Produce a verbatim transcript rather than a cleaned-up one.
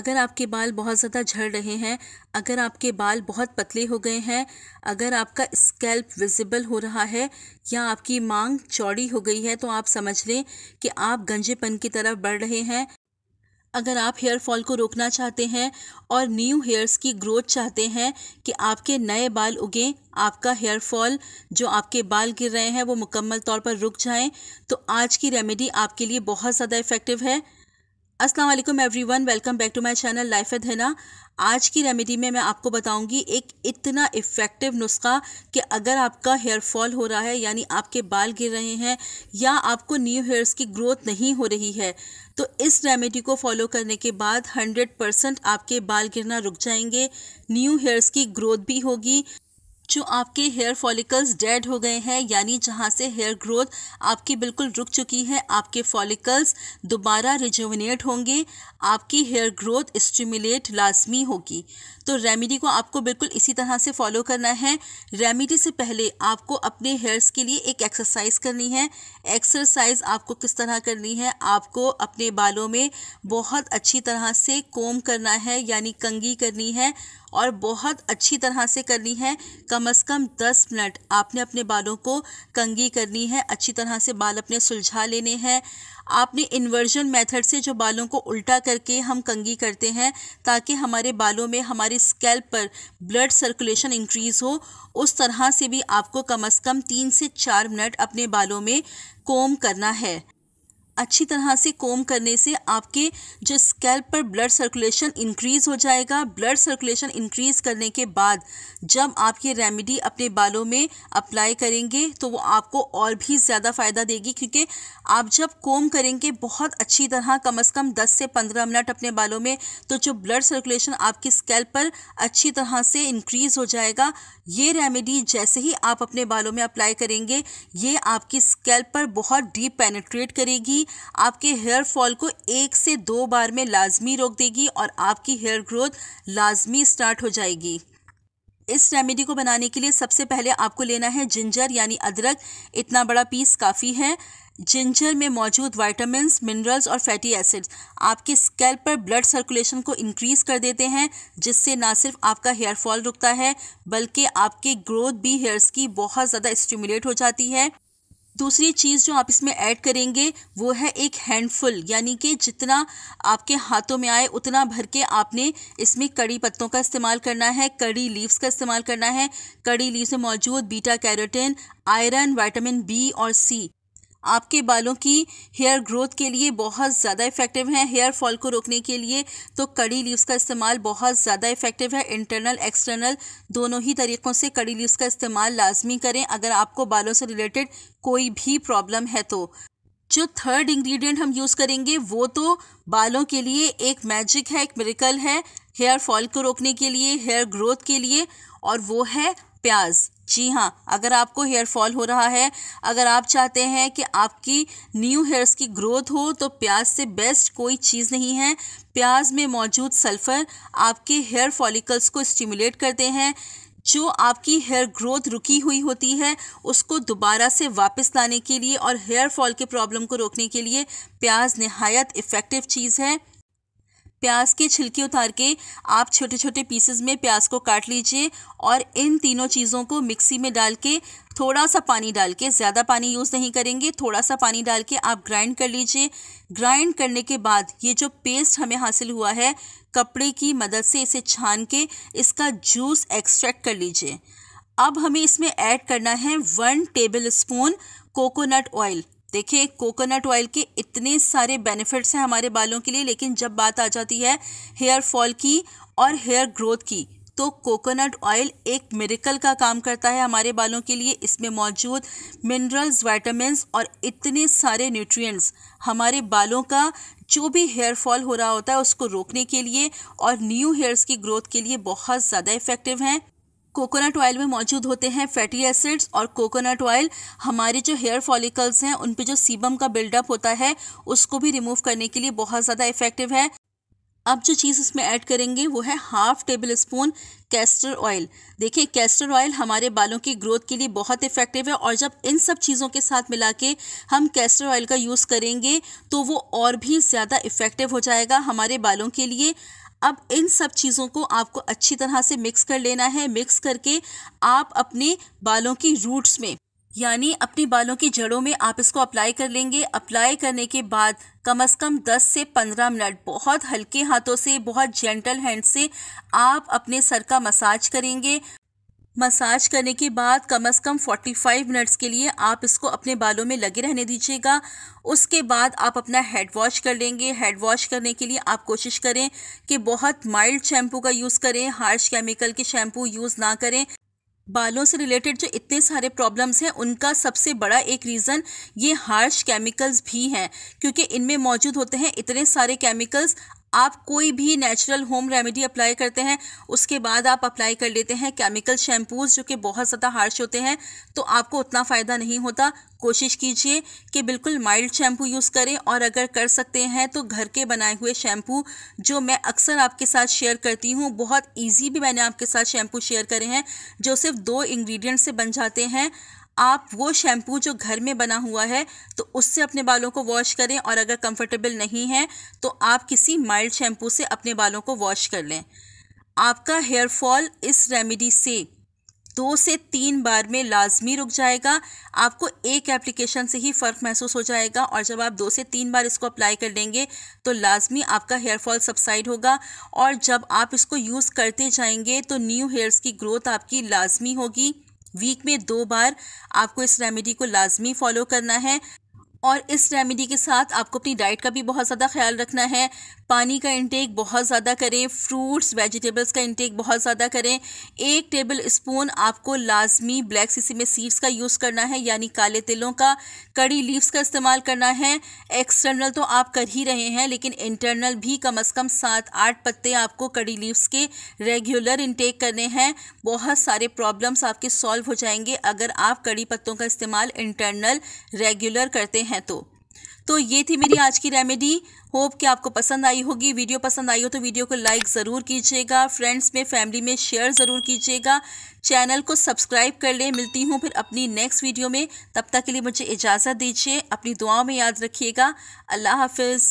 अगर आपके बाल बहुत ज़्यादा झड़ रहे हैं, अगर आपके बाल बहुत पतले हो गए हैं, अगर आपका स्कैल्प विजिबल हो रहा है या आपकी मांग चौड़ी हो गई है, तो आप समझ लें कि आप गंजेपन की तरफ बढ़ रहे हैं। अगर आप हेयर फॉल को रोकना चाहते हैं और न्यू हेयर्स की ग्रोथ चाहते हैं कि आपके नए बाल उगें, आपका हेयर फॉल जो आपके बाल गिर रहे हैं वो मुकम्मल तौर पर रुक जाएं, तो आज की रेमेडी आपके लिए बहुत ज़्यादा इफ़ेक्टिव है। अस्सलाम वालेकुम everyone, welcome back to my channel life with Hina. आज की रेमेडी में मैं आपको बताऊंगी एक इतना इफ़ेक्टिव नुस्खा कि अगर आपका हेयर फॉल हो रहा है यानी आपके बाल गिर रहे हैं या आपको न्यू हेयर्स की ग्रोथ नहीं हो रही है, तो इस रेमेडी को फॉलो करने के बाद हंड्रेड परसेंट आपके बाल गिरना रुक जाएंगे, न्यू हेयर्स की ग्रोथ भी होगी। जो आपके हेयर फॉलिकल्स डेड हो गए हैं यानी जहाँ से हेयर ग्रोथ आपकी बिल्कुल रुक चुकी है, आपके फॉलिकल्स दोबारा रिजुविनेट होंगे, आपकी हेयर ग्रोथ स्टिमुलेट लाजमी होगी। तो रेमेडी को आपको बिल्कुल इसी तरह से फॉलो करना है। रेमेडी से पहले आपको अपने हेयर्स के लिए एक एक्सरसाइज करनी है। एक्सरसाइज आपको किस तरह करनी है? आपको अपने बालों में बहुत अच्छी तरह से कोम करना है यानी कंघी करनी है और बहुत अच्छी तरह से करनी है। कम अज़ कम दस मिनट आपने अपने बालों को कंघी करनी है, अच्छी तरह से बाल अपने सुलझा लेने हैं। आपने इन्वर्जन मेथड से जो बालों को उल्टा करके हम कंघी करते हैं ताकि हमारे बालों में, हमारे स्कैल्प पर ब्लड सर्कुलेशन इंक्रीज़ हो, उस तरह से भी आपको कम अज़ कम तीन से चार मिनट अपने बालों में कोम करना है। अच्छी तरह से कोम करने से आपके जो स्कैल्प पर ब्लड सर्कुलेशन इंक्रीज़ हो जाएगा। ब्लड सर्कुलेशन इंक्रीज़ करने के बाद जब आप ये रेमेडी अपने बालों में अप्लाई करेंगे तो वो आपको और भी ज़्यादा फ़ायदा देगी, क्योंकि आप जब कोम करेंगे बहुत अच्छी तरह कम अज़ कम दस से पंद्रह मिनट अपने बालों में, तो जो ब्लड सर्कुलेशन आपके स्कैल्प पर अच्छी तरह से इंक्रीज़ हो जाएगा। ये रेमेडी जैसे ही आप अपने बालों में अप्लाई करेंगे ये आपकी स्कैल्प पर बहुत डीप पेनिट्रेट करेगी, आपके हेयर फॉल को एक से दो बार में लाजमी रोक देगी और आपकी हेयर ग्रोथ लाजमी स्टार्ट हो जाएगी। इस रेमेडी को बनाने के लिए सबसे पहले आपको लेना है जिंजर यानी अदरक, इतना बड़ा पीस काफ़ी है। जिंजर में मौजूद विटामिन्स, मिनरल्स और फैटी एसिड्स आपके स्कैल्प पर ब्लड सर्कुलेशन को इंक्रीज़ कर देते हैं, जिससे ना सिर्फ आपका हेयर फॉल रुकता है बल्कि आपके ग्रोथ भी हेयर्स की बहुत ज़्यादा स्टिमुलेट हो जाती है। दूसरी चीज़ जो आप इसमें ऐड करेंगे वो है एक हैंडफुल, यानी कि जितना आपके हाथों में आए उतना भर के आपने इसमें कड़ी पत्तों का इस्तेमाल करना है, कड़ी लीव्स का इस्तेमाल करना है। कड़ी लीव्स में मौजूद beta carotene, iron, vitamin B और सी आपके बालों की हेयर ग्रोथ के लिए बहुत ज़्यादा इफ़ेक्टिव हैं। हेयर फॉल को रोकने के लिए तो कड़ी लीव्स का इस्तेमाल बहुत ज़्यादा इफ़ेक्टिव है। इंटरनल एक्सटर्नल दोनों ही तरीक़ों से कड़ी लीव्स का इस्तेमाल लाजमी करें अगर आपको बालों से रिलेटेड कोई भी प्रॉब्लम है। तो जो थर्ड इंग्रेडिएंट हम यूज़ करेंगे वो तो बालों के लिए एक मैजिक है, एक मिरेकल है हेयर फॉल को रोकने के लिए, हेयर ग्रोथ के लिए, और वो है प्याज। जी हाँ, अगर आपको हेयर फॉल हो रहा है, अगर आप चाहते हैं कि आपकी न्यू हेयर्स की ग्रोथ हो, तो प्याज से बेस्ट कोई चीज़ नहीं है। प्याज में मौजूद सल्फ़र आपके हेयर फॉलिकल्स को स्टिमुलेट करते हैं, जो आपकी हेयर ग्रोथ रुकी हुई होती है उसको दोबारा से वापस लाने के लिए और हेयर फॉल के प्रॉब्लम को रोकने के लिए प्याज निहायत इफ़ेक्टिव चीज़ है। प्याज के छिलके उतार के आप छोटे छोटे पीसेस में प्याज को काट लीजिए और इन तीनों चीज़ों को मिक्सी में डाल के, थोड़ा सा पानी डाल के, ज़्यादा पानी यूज़ नहीं करेंगे, थोड़ा सा पानी डाल के आप ग्राइंड कर लीजिए। ग्राइंड करने के बाद ये जो पेस्ट हमें हासिल हुआ है, कपड़े की मदद से इसे छान के इसका जूस एक्सट्रैक्ट कर लीजिए। अब हमें इसमें ऐड करना है one tablespoon coconut oil. देखिए, कोकोनट ऑयल के इतने सारे बेनिफिट्स हैं हमारे बालों के लिए, लेकिन जब बात आ जाती है हेयर फॉल की और हेयर ग्रोथ की तो कोकोनट ऑयल एक मिरेकल का काम करता है हमारे बालों के लिए। इसमें मौजूद मिनरल्स, विटामिन्स और इतने सारे न्यूट्रिएंट्स हमारे बालों का जो भी हेयर फॉल हो रहा होता है उसको रोकने के लिए और न्यू हेयर्स की ग्रोथ के लिए बहुत ज़्यादा इफ़ेक्टिव हैं। कोकोनट ऑयल में मौजूद होते हैं फैटी एसिड्स और कोकोनट ऑयल हमारे जो हेयर फॉलिकल्स हैं उन पे जो सीबम का बिल्डअप होता है उसको भी रिमूव करने के लिए बहुत ज़्यादा इफ़ेक्टिव है। अब जो चीज़ इसमें ऐड करेंगे वो है half tablespoon castor oil. देखिए, कैस्टर ऑयल हमारे बालों की ग्रोथ के लिए बहुत इफ़ेक्टिव है और जब इन सब चीज़ों के साथ मिला के हम कैस्टर ऑयल का यूज़ करेंगे तो वो और भी ज़्यादा इफ़ेक्टिव हो जाएगा हमारे बालों के लिए। अब इन सब चीज़ों को आपको अच्छी तरह से मिक्स कर लेना है। मिक्स करके आप अपने बालों की रूट्स में यानी अपने बालों की जड़ों में आप इसको अप्लाई कर लेंगे। अप्लाई करने के बाद कम से कम दस से पंद्रह मिनट बहुत हल्के हाथों से, बहुत जेंटल हैंड से आप अपने सर का मसाज करेंगे। मसाज करने के बाद कम से कम पैंतालीस मिनट्स के लिए आप इसको अपने बालों में लगे रहने दीजिएगा। उसके बाद आप अपना हेड वॉश कर लेंगे। हेड वॉश करने के लिए आप कोशिश करें कि बहुत माइल्ड शैम्पू का यूज़ करें, हार्श केमिकल के शैम्पू यूज़ ना करें। बालों से रिलेटेड जो इतने सारे प्रॉब्लम्स हैं उनका सबसे बड़ा एक रीज़न ये हार्श केमिकल्स भी हैं, क्योंकि इनमें मौजूद होते हैं इतने सारे केमिकल्स। आप कोई भी नेचुरल होम रेमेडी अप्लाई करते हैं, उसके बाद आप अप्लाई कर लेते हैं केमिकल शैम्पूज़ जो कि बहुत ज़्यादा हार्श होते हैं, तो आपको उतना फ़ायदा नहीं होता। कोशिश कीजिए कि बिल्कुल माइल्ड शैम्पू यूज़ करें, और अगर कर सकते हैं तो घर के बनाए हुए शैम्पू जो मैं अक्सर आपके साथ शेयर करती हूँ। बहुत ईजी भी मैंने आपके साथ शैम्पू शेयर करे हैं जो सिर्फ दो इंग्रेडिएंट से बन जाते हैं। आप वो शैम्पू जो घर में बना हुआ है तो उससे अपने बालों को वॉश करें, और अगर कंफर्टेबल नहीं है तो आप किसी माइल्ड शैम्पू से अपने बालों को वॉश कर लें। आपका हेयर फॉल इस रेमेडी से दो से तीन बार में लाजमी रुक जाएगा। आपको एक एप्लीकेशन से ही फ़र्क महसूस हो जाएगा, और जब आप दो से तीन बार इसको अप्लाई कर लेंगे तो लाजमी आपका हेयर फॉल सब्साइड होगा। और जब आप इसको यूज़ करते जाएंगे तो न्यू हेयर्स की ग्रोथ आपकी लाजमी होगी। वीक में दो बार आपको इस रेमेडी को लाजमी फॉलो करना है, और इस रेमेडी के साथ आपको अपनी डाइट का भी बहुत ज़्यादा ख्याल रखना है। पानी का इंटेक बहुत ज़्यादा करें, फ्रूट्स वेजिटेबल्स का इंटेक बहुत ज़्यादा करें। एक टेबल स्पून आपको लाजमी ब्लैक सिसमे सीड्स का यूज़ करना है यानी काले तिलों का, कड़ी लीव्स का इस्तेमाल करना है। एक्सटर्नल तो आप कर ही रहे हैं, लेकिन इंटरनल भी कम से कम सात आठ पत्ते आपको कड़ी लीव्स के रेगुलर इंटेक करने हैं। बहुत सारे प्रॉब्लम्स आपके सॉल्व हो जाएंगे अगर आप कड़ी पत्तों का इस्तेमाल इंटरनल रेगुलर करते हैं। तो तो ये थी मेरी आज की रेमेडी। होप कि आपको पसंद आई होगी। वीडियो पसंद आई हो तो वीडियो को लाइक ज़रूर कीजिएगा, फ्रेंड्स में फैमिली में शेयर ज़रूर कीजिएगा, चैनल को सब्सक्राइब कर लें। मिलती हूँ फिर अपनी नेक्स्ट वीडियो में, तब तक के लिए मुझे इजाज़त दीजिए। अपनी दुआओं में याद रखिएगा। अल्लाह हाफिज़।